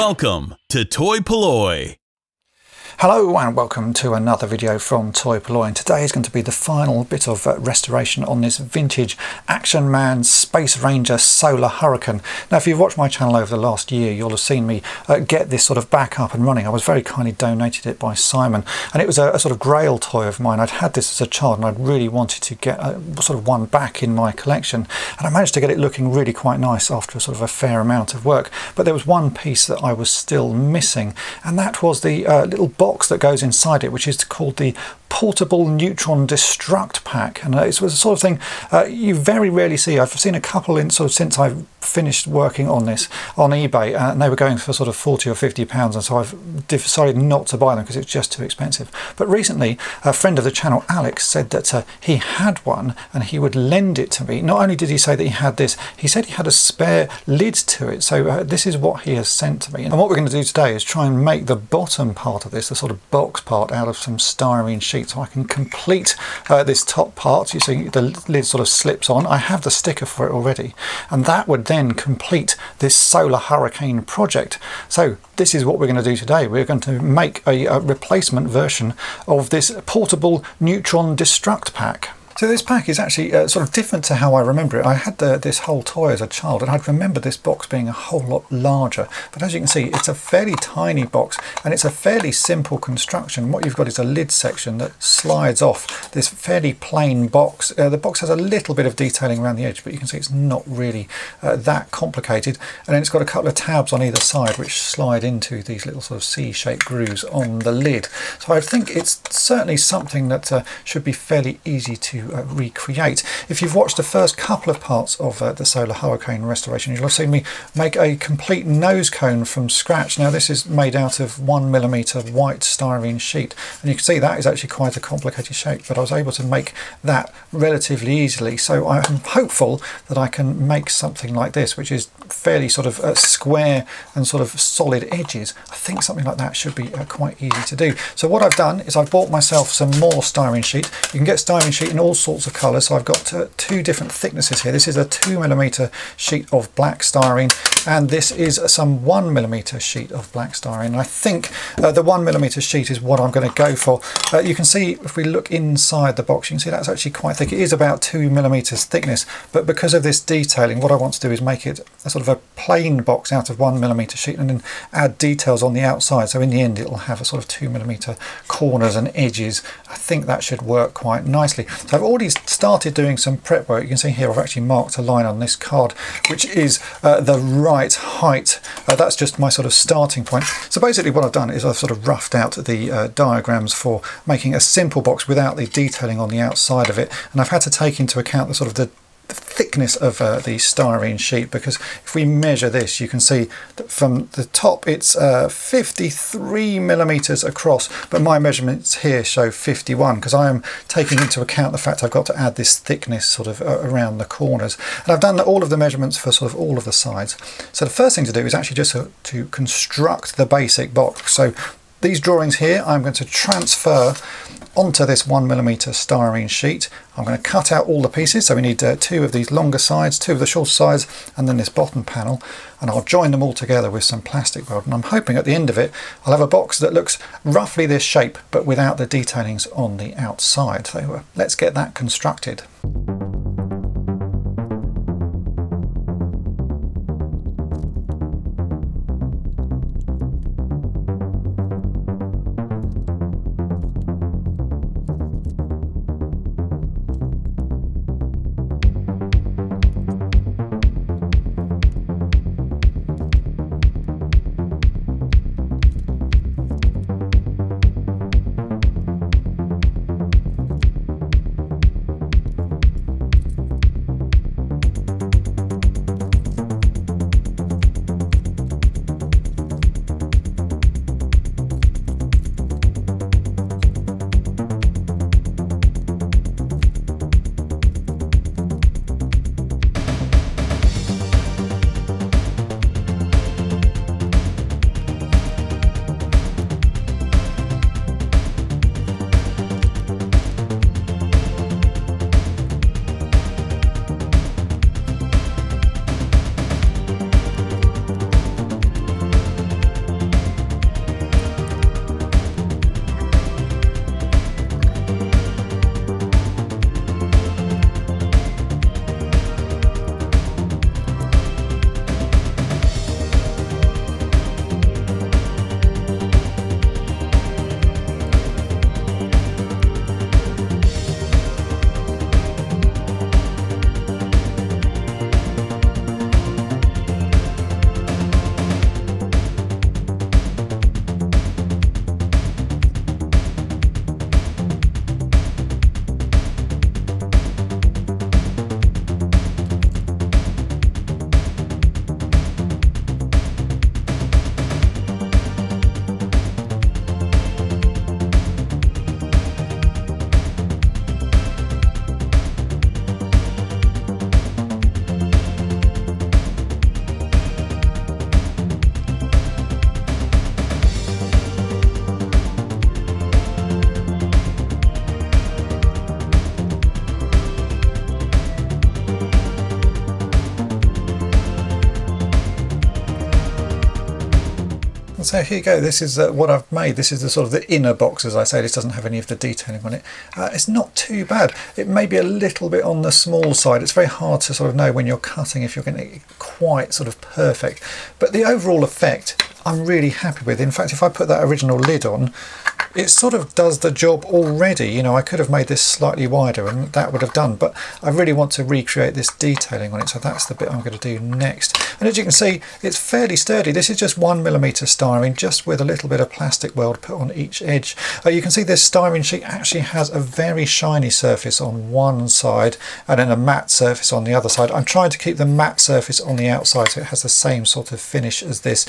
Welcome to Toy Polloi. Hello and welcome to another video from Toy Polloi, and today is going to be the final bit of restoration on this vintage Action Man Space Ranger Solar Hurricane. Now if you've watched my channel over the last year, you'll have seen me get this sort of back up and running. I was very kindly donated it by Simon, and it was a sort of grail toy of mine. I'd had this as a child and I'd really wanted to get sort of one back in my collection, and I managed to get it looking really quite nice after sort of a fair amount of work. But there was one piece that I was still missing, and that was the little box that goes inside it, which is called the Portable Neutron Destruct Pack. And it's the sort of thing you very rarely see. I've seen a couple in sort of since I've finished working on this on eBay, and they were going for sort of £40 or £50, and so I've decided not to buy them because it's just too expensive. But recently a friend of the channel, Alex, said that he had one and he would lend it to me. Not only did he say that he had this, he said he had a spare lid to it, so this is what he has sent to me. And what we're going to do today is try and make the bottom part of this, the sort of box part, out of some styrene sheet, so I can complete this top part. You see the lid sort of slips on. I have the sticker for it already, and that would then complete this Solar Hurricane project. So this is what we're going to do today. We're going to make a replacement version of this Portable Neutron Destruct Pack. So this pack is actually sort of different to how I remember it. I had this whole toy as a child, and I'd remember this box being a whole lot larger. But as you can see, it's a fairly tiny box, and it's a fairly simple construction. What you've got is a lid section that slides off this fairly plain box. The box has a little bit of detailing around the edge, but you can see it's not really that complicated. And then it's got a couple of tabs on either side which slide into these little sort of C-shaped grooves on the lid. So I think it's certainly something that should be fairly easy to recreate. If you've watched the first couple of parts of the Solar Hurricane restoration, you'll have seen me make a complete nose cone from scratch. Now this is made out of 1mm white styrene sheet, and you can see that is actually quite a complicated shape, but I was able to make that relatively easily. So I'm hopeful that I can make something like this, which is fairly sort of square and sort of solid edges. I think something like that should be quite easy to do. So what I've done is I've bought myself some more styrene sheet. You can get styrene sheet in all sorts of colours, so I've got two different thicknesses here. This is a 2mm sheet of black styrene, and this is some 1mm sheet of black styrene. And I think the 1mm sheet is what I'm going to go for. You can see if we look inside the box, you can see that's actually quite thick. It is about 2mm thickness, but because of this detailing, what I want to do is make it a sort of a plain box out of 1mm sheet and then add details on the outside, so in the end it'll have a sort of 2mm corners and edges. I think that should work quite nicely. So I've already started doing some prep work. You can see here I've actually marked a line on this card which is the right height. That's just my sort of starting point. So basically what I've done is I've sort of roughed out the diagrams for making a simple box without the detailing on the outside of it, and I've had to take into account the sort of the thickness of the styrene sheet, because if we measure this, you can see that from the top it's 53mm across, but my measurements here show 51 because I am taking into account the fact I've got to add this thickness sort of around the corners. And I've done all of the measurements for sort of all of the sides. So the first thing to do is actually just to construct the basic box. So these drawings here I'm going to transfer onto this 1mm styrene sheet. I'm going to cut out all the pieces, so we need two of these longer sides, two of the shorter sides, and then this bottom panel, and I'll join them all together with some plastic weld. And I'm hoping at the end of it I'll have a box that looks roughly this shape but without the detailings on the outside. So let's get that constructed. so here you go, this is what I've made. This is the sort of the inner box, as I say. This doesn't have any of the detailing on it. It's not too bad. It may be a little bit on the small side. It's very hard to sort of know when you're cutting if you're going to get quite sort of perfect, but the overall effect I'm really happy with. In fact, if I put that original lid on, it sort of does the job already. You know, I could have made this slightly wider and that would have done, but I really want to recreate this detailing on it, so that's the bit I'm going to do next. And as you can see, it's fairly sturdy. This is just 1mm styrene, just with a little bit of plastic weld put on each edge. You can see this styrene sheet actually has a very shiny surface on one side and then a matte surface on the other side. I'm trying to keep the matte surface on the outside so it has the same sort of finish as this.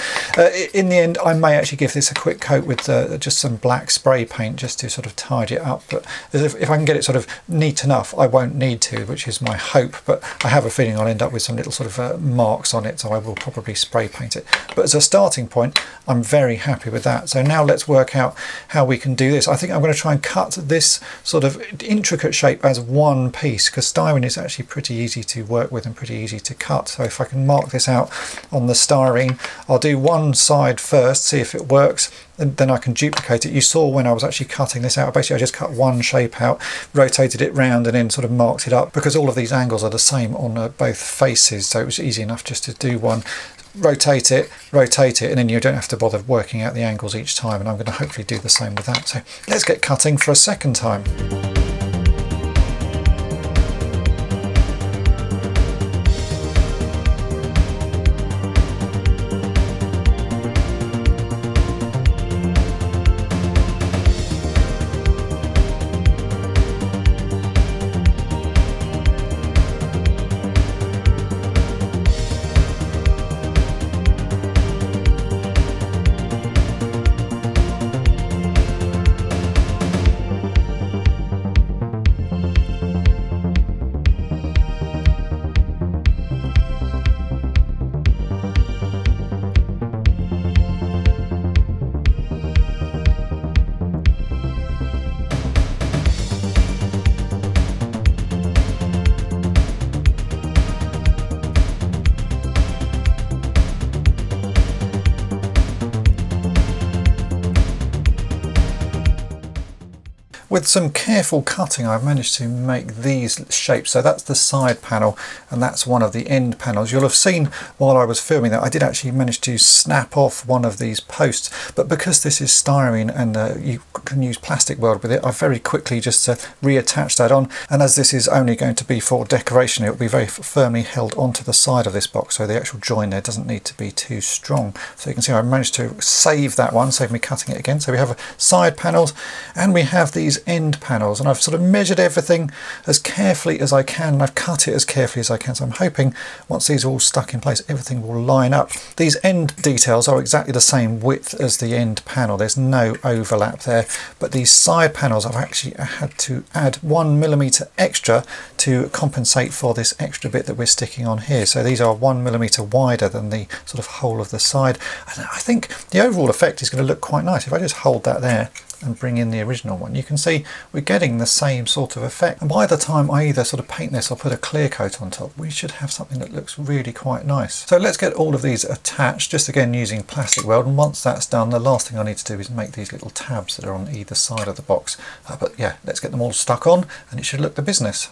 In the end, I may actually give this a quick coat with just some black spray paint just to sort of tidy it up, but if I can get it sort of neat enough, I won't need to, which is my hope, but I have a feeling I'll end up with some little sort of marks on it, so I will probably spray paint it. But as a starting point, I'm very happy with that. So now let's work out how we can do this. I think I'm going to try and cut this sort of intricate shape as one piece, because styrene is actually pretty easy to work with and pretty easy to cut. So if I can mark this out on the styrene, I'll do one side first, see if it works, and then I can duplicate it. You saw when I was actually cutting this out, basically I just cut one shape out, rotated it round and then sort of marked it up, because all of these angles are the same on both faces, so it was easy enough just to do one, rotate it, and then you don't have to bother working out the angles each time. And I'm going to hopefully do the same with that. So let's get cutting for a second time. With some careful cutting, I've managed to make these shapes. So that's the side panel and that's one of the end panels. You'll have seen while I was filming that I did actually manage to snap off one of these posts, but because this is styrene and you can use plastic weld with it, I very quickly just reattached that on. And as this is only going to be for decoration, it will be very firmly held onto the side of this box, so the actual join there doesn't need to be too strong. So you can see I managed to save that one, save me cutting it again. So we have side panels and we have these end panels, and I've sort of measured everything as carefully as I can and I've cut it as carefully as I can, so I'm hoping once these are all stuck in place everything will line up. These end details are exactly the same width as the end panel, there's no overlap there, but these side panels I've actually had to add 1mm extra to compensate for this extra bit that we're sticking on here. So these are 1mm wider than the sort of whole of the side, and I think the overall effect is going to look quite nice. If I just hold that there and bring in the original one, you can see we're getting the same sort of effect, and by the time I either sort of paint this or put a clear coat on top, we should have something that looks really quite nice. So let's get all of these attached, just again using plastic weld, and once that's done the last thing I need to do is make these little tabs that are on either side of the box, but yeah, let's get them all stuck on and it should look the business.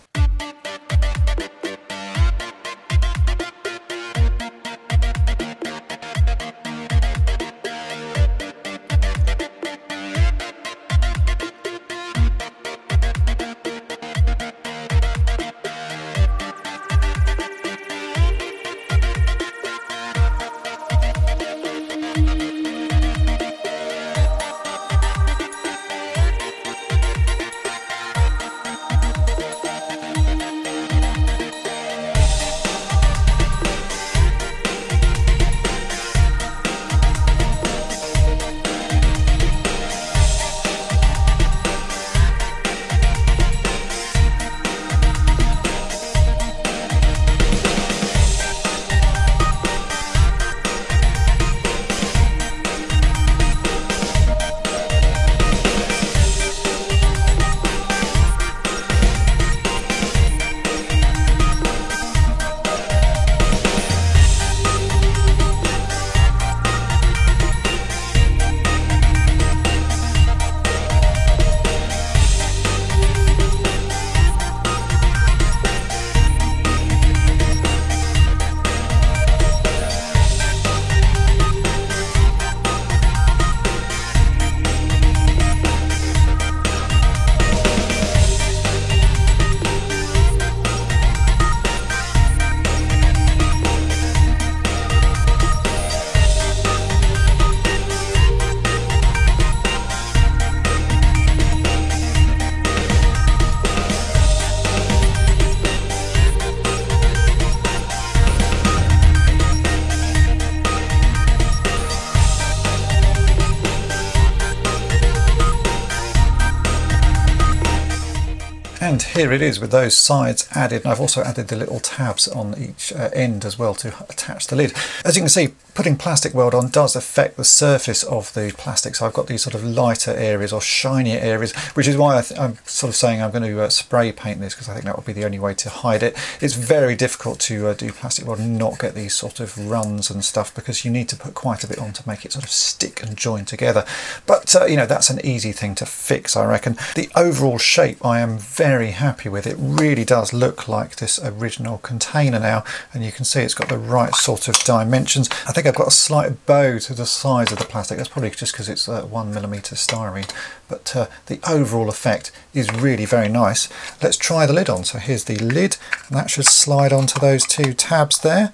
here it is with those sides added, and I've also added the little tabs on each end as well to attach the lid. As you can see, putting plastic weld on does affect the surface of the plastic, so I've got these sort of lighter areas or shinier areas, which is why I'm sort of saying I'm going to spray paint this, because I think that would be the only way to hide it. It's very difficult to do plastic weld and not get these sort of runs and stuff, because you need to put quite a bit on to make it sort of stick and join together. But you know, that's an easy thing to fix, I reckon. The overall shape I am very happy with. It really does look like this original container now, and you can see it's got the right sort of dimensions. I think I've got a slight bow to the size of the plastic. That's probably just because it's 1mm styrene, but the overall effect is really very nice. Let's try the lid on. So here's the lid, and that should slide onto those two tabs there.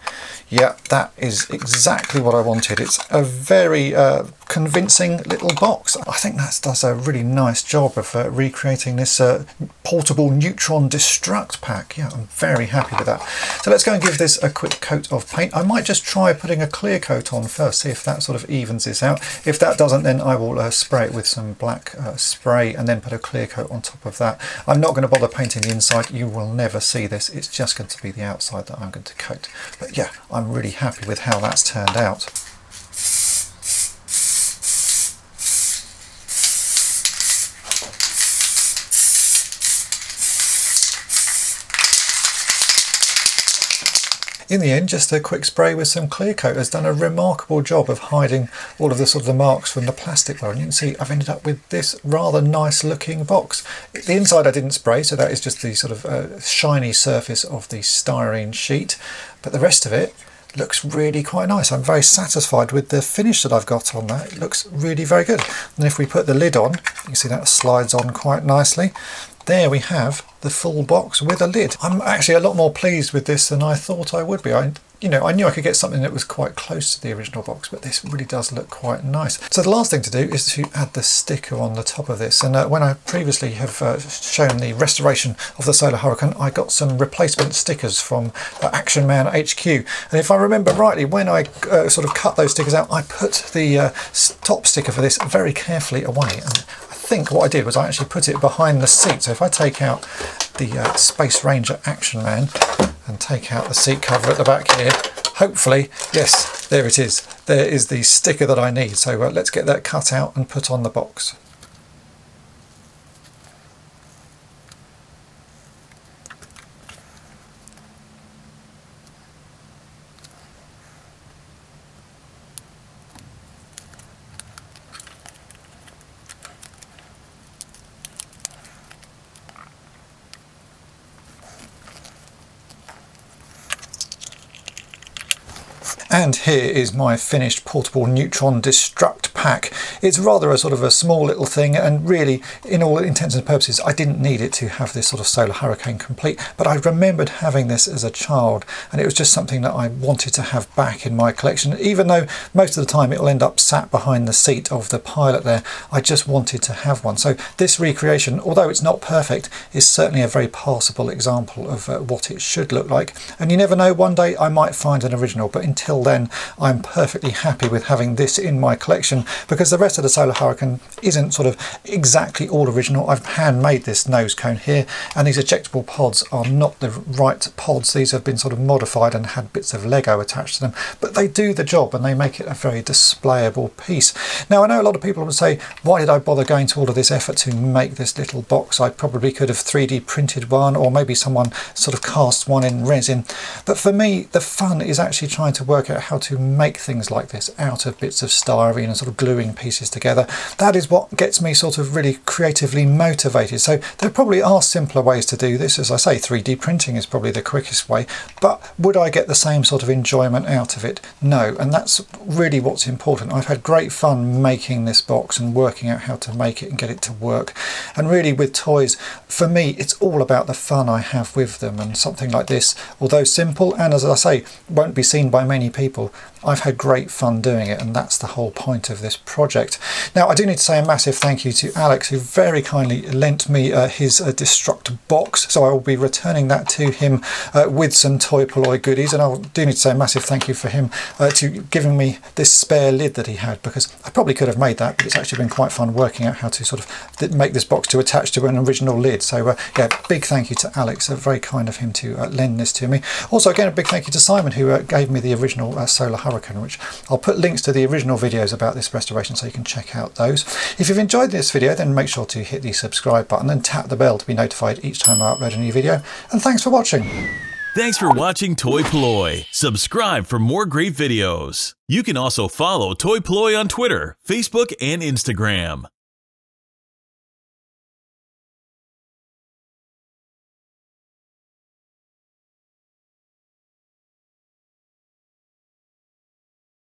Yeah, that is exactly what I wanted. It's a very convincing little box. I think that does a really nice job of recreating this portable neutron destruct pack. Yeah, I'm very happy with that. So let's go and give this a quick coat of paint. I might just try putting a clear coat on first, see if that sort of evens this out. If that doesn't, then I will spray it with some black spray and then put a clear coat on top of that. I'm not going to bother painting the inside. You will never see this. It's just going to be the outside that I'm going to coat. But yeah, I'm really happy with how that's turned out. In the end, just a quick spray with some clear coat has done a remarkable job of hiding all of the sort of the marks from the plastic weld. And you can see I've ended up with this rather nice looking box. The inside I didn't spray, so that is just the sort of shiny surface of the styrene sheet, but the rest of it looks really quite nice. I'm very satisfied with the finish that I've got on that. It looks really very good. And if we put the lid on, you can see that slides on quite nicely. There we have the full box with a lid. I'm actually a lot more pleased with this than I thought I would be. You know, I knew I could get something that was quite close to the original box, but this really does look quite nice. So the last thing to do is to add the sticker on the top of this. And when I previously have shown the restoration of the Solar Hurricane, I got some replacement stickers from Action Man HQ. And if I remember rightly, when I sort of cut those stickers out, I put the top sticker for this very carefully away. And I think what I did was I actually put it behind the seat. So if I take out the Space Ranger Action Man and take out the seat cover at the back here, hopefully, yes, there it is. There is the sticker that I need. So let's get that cut out and put on the box. And here is my finished portable neutron destruct pack. It's rather a sort of a small little thing, and really, in all intents and purposes, I didn't need it to have this sort of Solar Hurricane complete, but I remembered having this as a child, and it was just something that I wanted to have back in my collection. Even though most of the time it'll end up sat behind the seat of the Pilot there, I just wanted to have one. So this recreation, although it's not perfect, is certainly a very passable example of what it should look like. And you never know, one day I might find an original, but until then I'm perfectly happy with having this in my collection, because the rest of the Solar Hurricane isn't sort of exactly all original. I've handmade this nose cone here, and these ejectable pods are not the right pods. These have been sort of modified and had bits of Lego attached to them, but they do the job and they make it a very displayable piece. Now, I know a lot of people would say, why did I bother going to all of this effort to make this little box? I probably could have 3D printed one, or maybe someone sort of cast one in resin. But for me, the fun is actually trying to work out how to make things like this out of bits of styrene and sort of gluing pieces together. That is what gets me sort of really creatively motivated. So there probably are simpler ways to do this. As I say, 3D printing is probably the quickest way, but would I get the same sort of enjoyment out of it? No, and that's really what's important. I've had great fun making this box and working out how to make it and get it to work. And really, with toys, for me, it's all about the fun I have with them, and something like this, although simple, and as I say, won't be seen by many people, I've had great fun doing it, and that's the whole point of this project. Now, I do need to say a massive thank you to Alex, who very kindly lent me his Destruct box, so I will be returning that to him with some Toy Polloi goodies. And I do need to say a massive thank you for him to giving me this spare lid that he had, because I probably could have made that, but it's actually been quite fun working out how to sort of make this box to attach to an original lid. So yeah, big thank you to Alex, very kind of him to lend this to me. Also, again, a big thank you to Simon, who gave me the original Solar Hurricane, which I'll put links to the original videos about this restoration so you can check out those. If you've enjoyed this video, then make sure to hit the subscribe button and tap the bell to be notified each time I upload a new video. And thanks for watching. Thanks for watching Toy Polloi. Subscribe for more great videos. You can also follow Toy Polloi on Twitter, Facebook, and Instagram.